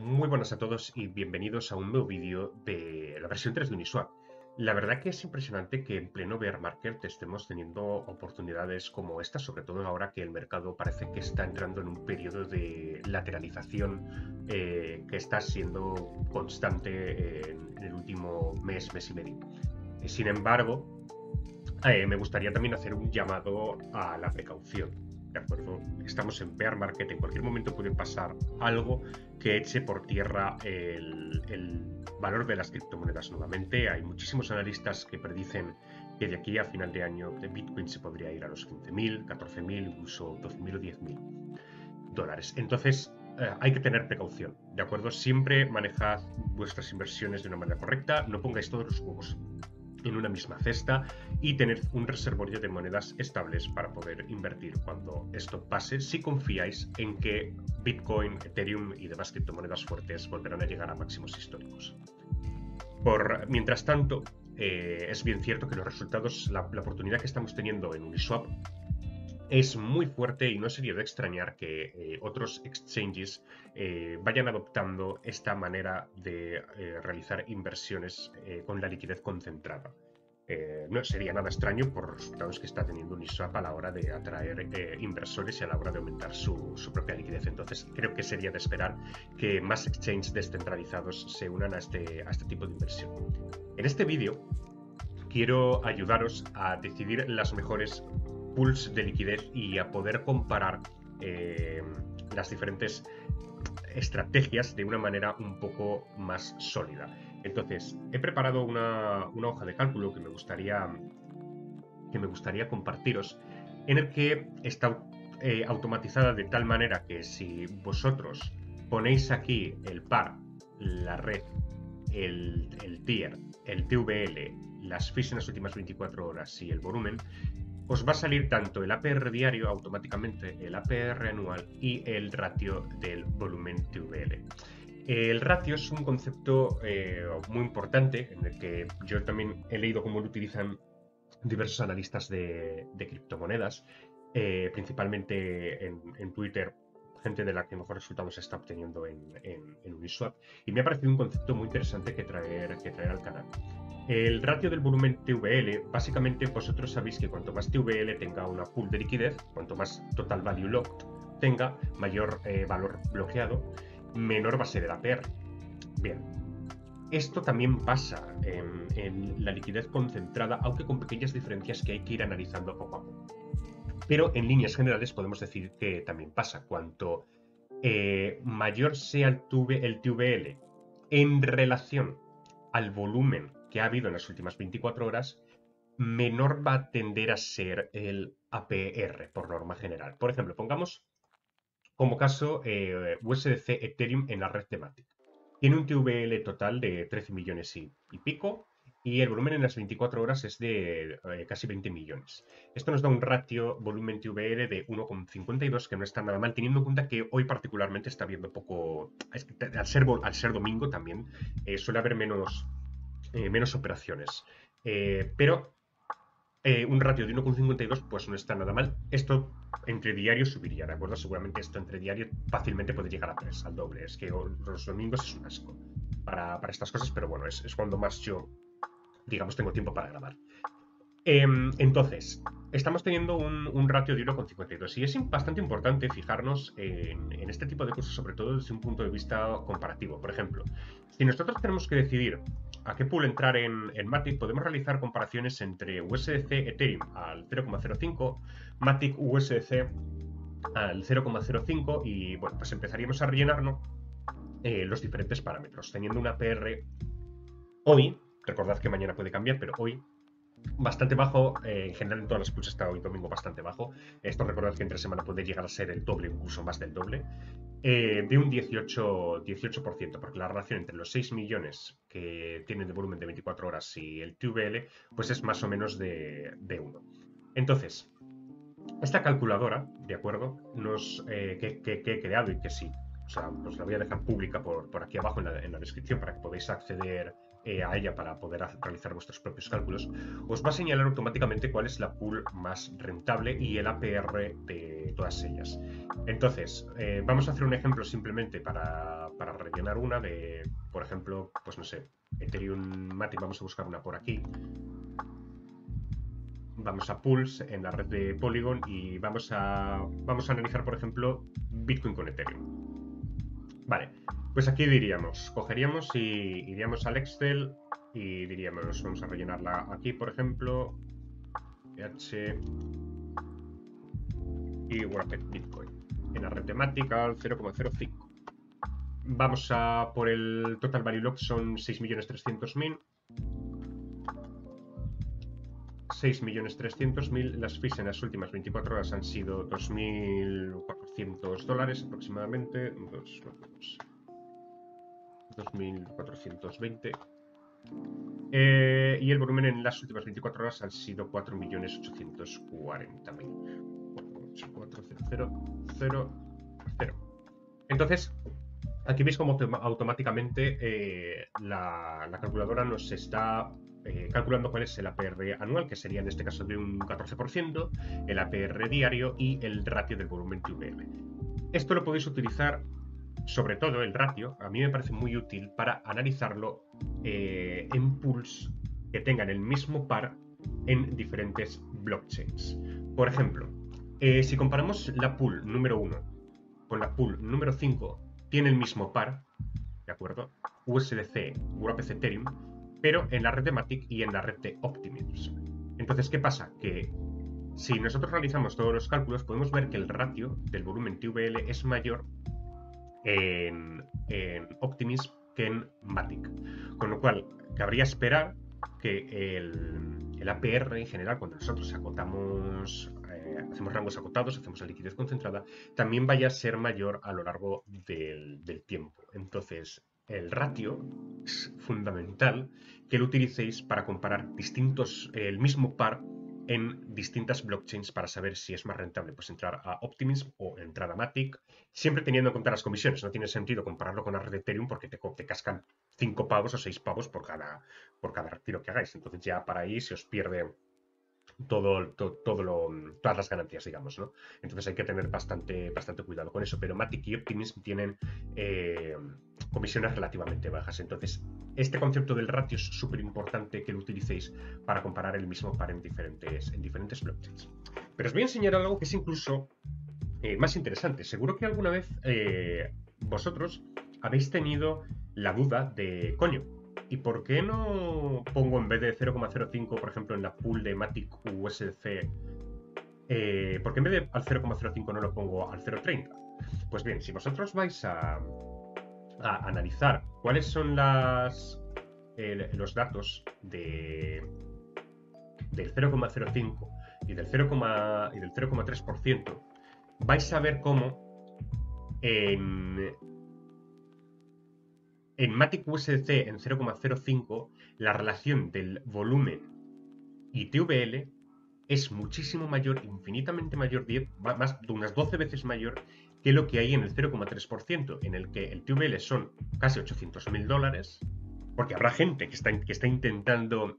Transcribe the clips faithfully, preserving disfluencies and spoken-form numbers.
Muy buenas a todos y bienvenidos a un nuevo vídeo de la versión tres de Uniswap. La verdad que es impresionante que en pleno bear market estemos teniendo oportunidades como esta, sobre todo ahora que el mercado parece que está entrando en un periodo de lateralización eh, que está siendo constante en el último mes, mes y medio. Sin embargo, eh, me gustaría también hacer un llamado a la precaución. De acuerdo, estamos en bear market, en cualquier momento puede pasar algo que eche por tierra el, el valor de las criptomonedas nuevamente. Hay muchísimos analistas que predicen que de aquí a final de año de Bitcoin se podría ir a los quince mil, catorce mil, incluso doce mil o diez mil dólares. Entonces eh, hay que tener precaución, ¿de acuerdo? Siempre manejad vuestras inversiones de una manera correcta, no pongáis todos los huevos en una misma cesta y tener un reservorio de monedas estables para poder invertir cuando esto pase, si confiáis en que Bitcoin, Ethereum y demás criptomonedas fuertes volverán a llegar a máximos históricos. Por, mientras tanto, eh, es bien cierto que los resultados, la, la oportunidad que estamos teniendo en Uniswap es muy fuerte y no sería de extrañar que eh, otros exchanges eh, vayan adoptando esta manera de eh, realizar inversiones eh, con la liquidez concentrada. Eh, no sería nada extraño por los resultados que está teniendo Uniswap a la hora de atraer eh, inversores y a la hora de aumentar su, su propia liquidez. Entonces creo que sería de esperar que más exchanges descentralizados se unan a este, a este tipo de inversión. En este vídeo quiero ayudaros a decidir las mejores pools de liquidez y a poder comparar eh, las diferentes estrategias de una manera un poco más sólida. Entonces, he preparado una, una hoja de cálculo que me gustaría, que me gustaría compartiros, en el que está eh, automatizada de tal manera que si vosotros ponéis aquí el par, la red, el, el tier, el T V L, las fees en las últimas veinticuatro horas y el volumen, os va a salir tanto el A P R diario automáticamente, el A P R anual y el ratio del volumen T V L. El ratio es un concepto eh, muy importante en el que yo también he leído cómo lo utilizan diversos analistas de, de criptomonedas, eh, principalmente en, en Twitter, gente de la que mejor resultados se está obteniendo en, en, en Uniswap, y me ha parecido un concepto muy interesante que traer, que traer al canal. El ratio del volumen T V L, básicamente vosotros sabéis que cuanto más T V L tenga una pool de liquidez, cuanto más total value locked tenga, mayor eh, valor bloqueado, menor va a ser el A P R. Bien, esto también pasa en, en la liquidez concentrada, aunque con pequeñas diferencias que hay que ir analizando poco a poco. Pero en líneas generales podemos decir que también pasa. Cuanto eh, mayor sea el, T V L en relación al volumen que ha habido en las últimas veinticuatro horas, menor va a tender a ser el A P R por norma general. Por ejemplo, pongamos como caso eh, U S D C Ethereum en la red de Matic. Tiene un T V L total de trece millones y, y pico, y el volumen en las veinticuatro horas es de eh, casi veinte millones. Esto nos da un ratio volumen T V L de uno coma cincuenta y dos, que no está nada mal, teniendo en cuenta que hoy particularmente está viendo poco... Es que al, ser, al ser domingo también eh, suele haber menos... Eh, menos operaciones, eh, pero eh, un ratio de uno coma cincuenta y dos pues no está nada mal. Esto entre diario subiría, ¿de acuerdo? Seguramente esto entre diario fácilmente puede llegar a tres, al doble. Es que los domingos es un asco para, para estas cosas, pero bueno, es, es cuando más yo, digamos, tengo tiempo para grabar. Eh, entonces, estamos teniendo un, un ratio de uno coma cincuenta y dos y es bastante importante fijarnos en, en este tipo de cosas, sobre todo desde un punto de vista comparativo. Por ejemplo, si nosotros tenemos que decidir a qué pool entrar en, en Matic, podemos realizar comparaciones entre U S D C Ethereum al cero coma cero cinco, Matic U S D C al cero coma cero cinco y bueno, pues empezaríamos a rellenarnos eh, los diferentes parámetros, teniendo una A P R hoy, recordad que mañana puede cambiar, pero hoy bastante bajo, eh, en general en todas las pools está hoy domingo bastante bajo. Esto recordad que entre semana puede llegar a ser el doble, incluso más del doble, eh, de un dieciocho por ciento, porque la relación entre los seis millones que tienen de volumen de veinticuatro horas y el T V L pues es más o menos de, de uno. Entonces, esta calculadora, ¿de acuerdo? Nos, eh, que, que, que he creado y que sí, o sea, os la voy a dejar pública por, por aquí abajo en la, en la descripción para que podáis acceder eh, a ella para poder realizar vuestros propios cálculos, os va a señalar automáticamente cuál es la pool más rentable y el A P R de todas ellas. Entonces, eh, vamos a hacer un ejemplo simplemente para, para rellenar una de, por ejemplo, pues no sé, Ethereum Matic. Vamos a buscar una por aquí. Vamos a pools en la red de Polygon y vamos a, vamos a analizar, por ejemplo, Bitcoin con Ethereum. Vale, pues aquí diríamos, cogeríamos y iríamos al Excel y diríamos, vamos a rellenarla aquí, por ejemplo, H y Wrapped Bitcoin en la red temática al cero coma cero cinco. Vamos a por el total value lock, son seis millones trescientos mil. seis millones trescientos mil, las fees en las últimas veinticuatro horas han sido dos mil cuatrocientos dólares aproximadamente, dos mil cuatrocientos veinte, eh, y el volumen en las últimas veinticuatro horas han sido cuatro millones ochocientos cuarenta mil. Entonces, aquí veis cómo automáticamente eh, la, la calculadora nos está... Eh, calculando cuál es el A P R anual, que sería en este caso de un catorce por ciento, el A P R diario y el ratio del volumen T V L. Esto lo podéis utilizar, sobre todo el ratio, a mí me parece muy útil para analizarlo eh, en pools que tengan el mismo par en diferentes blockchains. Por ejemplo, eh, si comparamos la pool número uno con la pool número cinco, tiene el mismo par, ¿de acuerdo? U S D C, Wrapped Ethereum, pero en la red de Matic y en la red de Optimism. Entonces, ¿qué pasa? Que si nosotros realizamos todos los cálculos, podemos ver que el ratio del volumen T V L es mayor en, en Optimism que en Matic. Con lo cual, cabría esperar que el, el A P R en general, cuando nosotros acotamos, eh, hacemos rangos acotados, hacemos la liquidez concentrada, también vaya a ser mayor a lo largo del, del tiempo. Entonces, el ratio es fundamental que lo utilicéis para comparar distintos, el mismo par en distintas blockchains para saber si es más rentable pues entrar a Optimism o entrar a Matic, siempre teniendo en cuenta las comisiones. No tiene sentido compararlo con la red de Ethereum porque te, te cascan cinco pavos o seis pavos por cada, por cada retiro que hagáis. Entonces ya para ahí se os pierde todo, todo, todo lo, todas las ganancias, digamos, ¿no? Entonces hay que tener bastante, bastante cuidado con eso, pero Matic y Optimism tienen eh, comisiones relativamente bajas. Entonces este concepto del ratio es súper importante que lo utilicéis para comparar el mismo par en diferentes, en diferentes blockchains. Pero os voy a enseñar algo que es incluso eh, más interesante. Seguro que alguna vez eh, vosotros habéis tenido la duda de, coño, ¿y por qué no pongo en vez de cero coma cero cinco, por ejemplo, en la pool de Matic U S D C, eh, por qué en vez de al cero coma cero cinco no lo pongo al cero coma treinta? Pues bien, si vosotros vais a, a analizar cuáles son las, eh, los datos de, del cero coma cero cinco y del cero coma tres por ciento, vais a ver cómo en... En Matic U S D C en cero coma cero cinco la relación del volumen y T V L es muchísimo mayor, infinitamente mayor, diez, más de unas doce veces mayor que lo que hay en el cero coma tres por ciento, en el que el T V L son casi ochocientos mil dólares, porque habrá gente que está, que está intentando,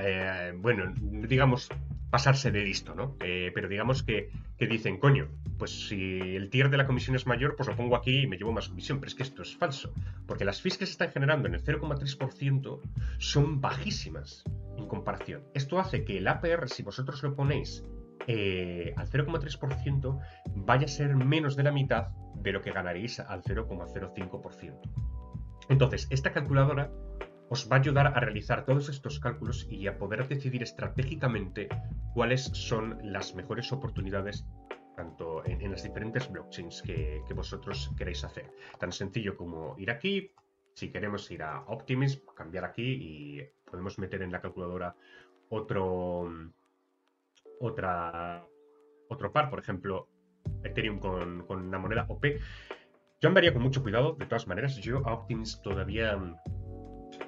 eh, bueno, digamos, pasarse de listo, ¿no? Eh, pero digamos que, que dicen, coño, pues si el tier de la comisión es mayor, pues lo pongo aquí y me llevo más comisión. Pero es que esto es falso, porque las fees que se están generando en el cero coma tres por ciento son bajísimas en comparación. Esto hace que el A P R, si vosotros lo ponéis eh, al cero coma tres por ciento, vaya a ser menos de la mitad de lo que ganaréis al cero coma cero cinco por ciento. Entonces, esta calculadora os va a ayudar a realizar todos estos cálculos y a poder decidir estratégicamente cuáles son las mejores oportunidades tanto en, en las diferentes blockchains que, que vosotros queréis hacer. Tan sencillo como ir aquí, si queremos ir a Optimism, cambiar aquí y podemos meter en la calculadora otro, otra, otro par, por ejemplo, Ethereum con, con una moneda O P. Yo andaría con mucho cuidado, de todas maneras, yo a Optimism todavía...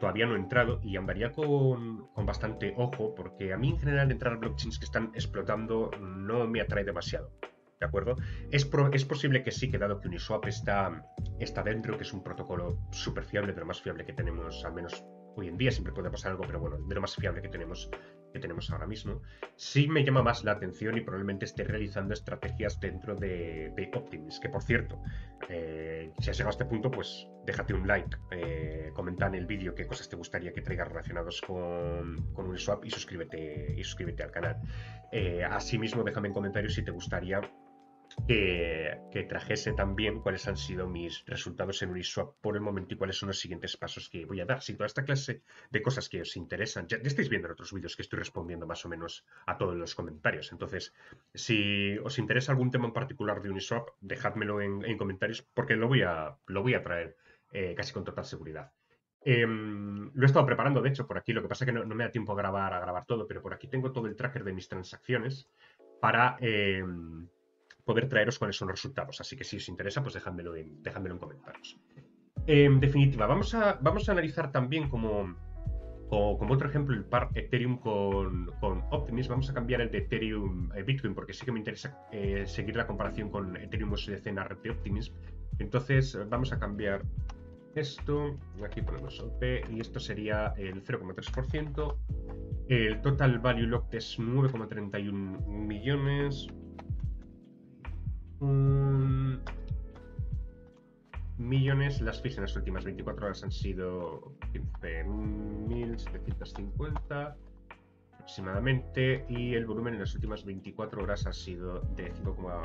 Todavía no he entrado y andaría con, con bastante ojo, porque a mí en general entrar a blockchains que están explotando no me atrae demasiado, ¿de acuerdo? Es, pro, es posible que sí, que dado que Uniswap está, está dentro, que es un protocolo súper fiable, de lo más fiable que tenemos, al menos hoy en día, siempre puede pasar algo, pero bueno, de lo más fiable que tenemos, que tenemos ahora mismo. Sí me llama más la atención y probablemente esté realizando estrategias dentro de, de Optimism, que por cierto, eh, si has llegado a este punto, pues déjate un like, eh, comenta en el vídeo qué cosas te gustaría que traigas relacionados con, con Uniswap y suscríbete, y suscríbete al canal. Eh, asimismo, déjame en comentarios si te gustaría Que, que trajese también cuáles han sido mis resultados en Uniswap por el momento y cuáles son los siguientes pasos que voy a dar. Si toda esta clase de cosas que os interesan, ya, ya estáis viendo en otros vídeos que estoy respondiendo más o menos a todos los comentarios. Entonces, si os interesa algún tema en particular de Uniswap, dejádmelo en, en comentarios, porque lo voy a, lo voy a traer eh, casi con total seguridad. Eh, lo he estado preparando, de hecho, por aquí. Lo que pasa es que no, no me da tiempo a grabar, a grabar todo, pero por aquí tengo todo el tracker de mis transacciones para... Eh, poder traeros cuáles son los resultados. Así que si os interesa, pues dejádmelo en, dejádmelo en comentarios. En definitiva, vamos a, vamos a analizar también como, como, como otro ejemplo el par Ethereum con, con Optimism. Vamos a cambiar el de Ethereum eh, Bitcoin, porque sí que me interesa eh, seguir la comparación con Ethereum U S D C en la red de Optimism. Entonces vamos a cambiar esto. Aquí ponemos O P y esto sería el cero coma tres por ciento. El total value locked es nueve coma treinta y uno millones. Um, millones, las fees en las últimas veinticuatro horas han sido quince mil setecientos cincuenta aproximadamente, y el volumen en las últimas veinticuatro horas ha sido de cinco coma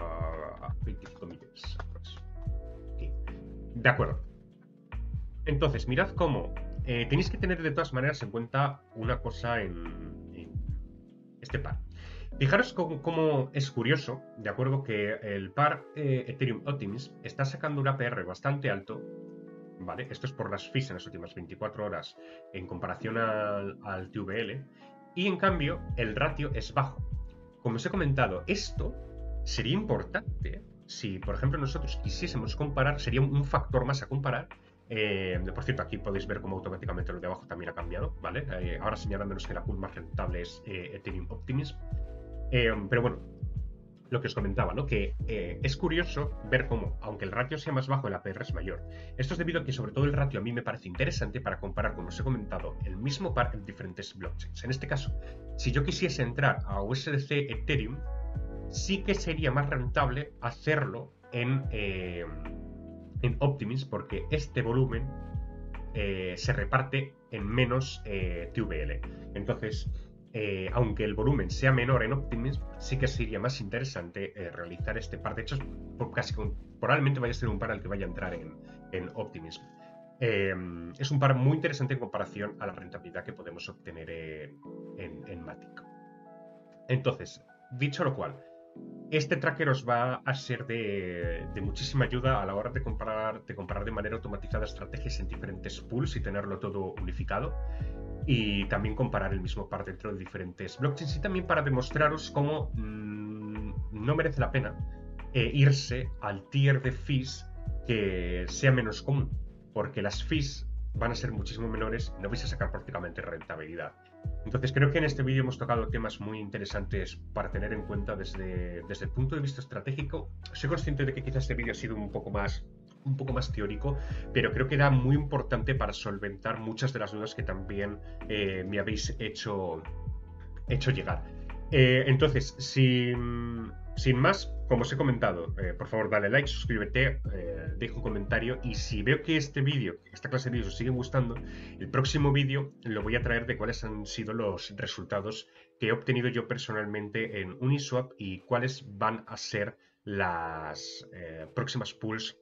veinticinco millones. Okay. De acuerdo. Entonces, mirad cómo eh, tenéis que tener de todas maneras en cuenta una cosa en, en este par. Fijaros cómo es curioso, de acuerdo, que el par eh, Ethereum Optimism está sacando un A P R bastante alto, ¿vale? Esto es por las fees en las últimas veinticuatro horas en comparación al, al T V L, y en cambio el ratio es bajo. Como os he comentado, esto sería importante si, por ejemplo, nosotros quisiésemos comparar, sería un factor más a comparar. Eh, por cierto, aquí podéis ver cómo automáticamente lo de abajo también ha cambiado, ¿vale? Eh, ahora señalándonos que la pool más rentable es eh, Ethereum Optimism. Eh, pero bueno, lo que os comentaba, ¿no? Que eh, es curioso ver cómo, aunque el ratio sea más bajo, el A P R es mayor. Esto es debido a que sobre todo el ratio a mí me parece interesante para comparar, como os he comentado, el mismo par en diferentes blockchains. En este caso, si yo quisiese entrar a U S D C Ethereum, sí que sería más rentable hacerlo en... Eh, en Optimism, porque este volumen eh, se reparte en menos eh, T V L. Entonces, eh, aunque el volumen sea menor en Optimism, sí que sería más interesante eh, realizar este par. De hecho, por, casi con, probablemente vaya a ser un par al que vaya a entrar en, en Optimism. Eh, es un par muy interesante en comparación a la rentabilidad que podemos obtener en, en, en Matic. Entonces, dicho lo cual, este tracker os va a ser de, de muchísima ayuda a la hora de comparar, de comparar de manera automatizada estrategias en diferentes pools y tenerlo todo unificado, y también comparar el mismo par dentro de diferentes blockchains, y también para demostraros cómo mmm, no merece la pena eh, irse al tier de fees que sea menos común, porque las fees van a ser muchísimo menores, no vais a sacar prácticamente rentabilidad. Entonces creo que en este vídeo hemos tocado temas muy interesantes para tener en cuenta desde, desde el punto de vista estratégico. Soy consciente de que quizás este vídeo ha sido un poco más, un poco más teórico, pero creo que era muy importante para solventar muchas de las dudas que también eh, me habéis hecho, hecho llegar. Eh, entonces, sin, sin más, como os he comentado, eh, por favor dale like, suscríbete, eh, deja un comentario, y si veo que este vídeo, esta clase de vídeos os siguen gustando, el próximo vídeo lo voy a traer de cuáles han sido los resultados que he obtenido yo personalmente en Uniswap y cuáles van a ser las eh, próximas pools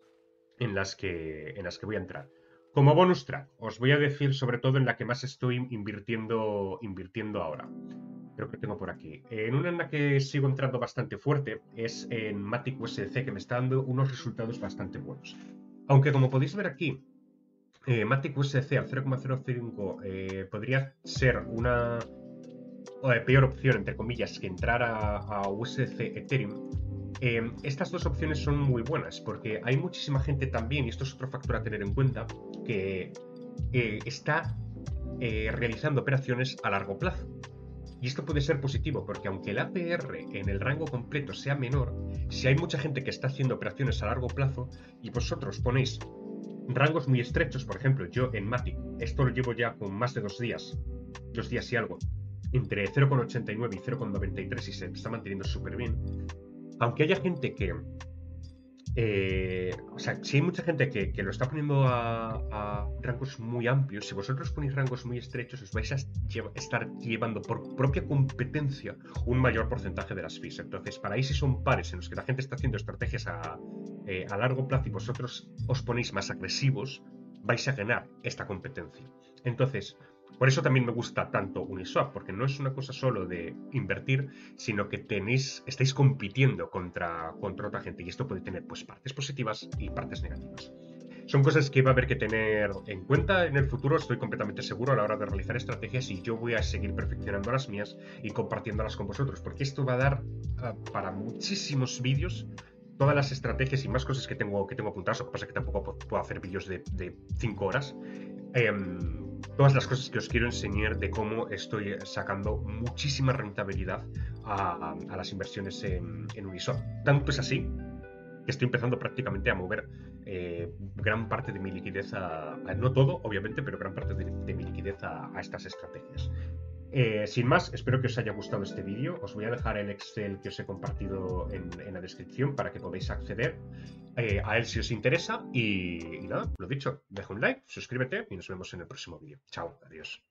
en las que, en las que voy a entrar. Como bonus track, os voy a decir sobre todo en la que más estoy invirtiendo, invirtiendo ahora. Creo que tengo por aquí. En una en la que sigo entrando bastante fuerte es en Matic U S D C, que me está dando unos resultados bastante buenos. Aunque, como podéis ver aquí, eh, Matic U S D C al cero coma cero cinco eh, podría ser una eh, peor opción, entre comillas, que entrar a, a U S D C Ethereum. Eh, estas dos opciones son muy buenas porque hay muchísima gente también, y esto es otro factor a tener en cuenta, que eh, está eh, realizando operaciones a largo plazo. Y esto puede ser positivo porque aunque el A P R en el rango completo sea menor, si hay mucha gente que está haciendo operaciones a largo plazo y vosotros ponéis rangos muy estrechos. Por ejemplo, yo en Matic, esto lo llevo ya con más de dos días, dos días y algo, entre cero coma ochenta y nueve y cero coma noventa y tres, y se está manteniendo súper bien. Aunque haya gente que... Eh, o sea, si hay mucha gente que, que lo está poniendo a, a rangos muy amplios, si vosotros ponéis rangos muy estrechos, os vais a lleva, estar llevando por propia competencia un mayor porcentaje de las fees. Entonces, para ahí, si son pares en los que la gente está haciendo estrategias a, eh, a largo plazo y vosotros os ponéis más agresivos, vais a ganar esta competencia. Entonces, por eso también me gusta tanto Uniswap, porque no es una cosa solo de invertir, sino que tenéis, estáis compitiendo contra, contra otra gente, y esto puede tener pues partes positivas y partes negativas. Son cosas que va a haber que tener en cuenta en el futuro, estoy completamente seguro, a la hora de realizar estrategias, y yo voy a seguir perfeccionando las mías y compartiéndolas con vosotros, porque esto va a dar uh, para muchísimos vídeos. Todas las estrategias y más cosas que tengo, que tengo apuntadas, lo que pasa es que tampoco puedo hacer vídeos de cinco horas. Eh, todas las cosas que os quiero enseñar de cómo estoy sacando muchísima rentabilidad a, a, a las inversiones en, en Uniswap. Tanto es así que estoy empezando prácticamente a mover eh, gran parte de mi liquidez, a, a, no todo obviamente, pero gran parte de, de mi liquidez a, a estas estrategias. Eh, sin más, espero que os haya gustado este vídeo. Os voy a dejar el Excel que os he compartido en, en la descripción para que podáis acceder eh, a él si os interesa. Y, y nada, lo dicho, deja un like, suscríbete y nos vemos en el próximo vídeo. Chao, adiós.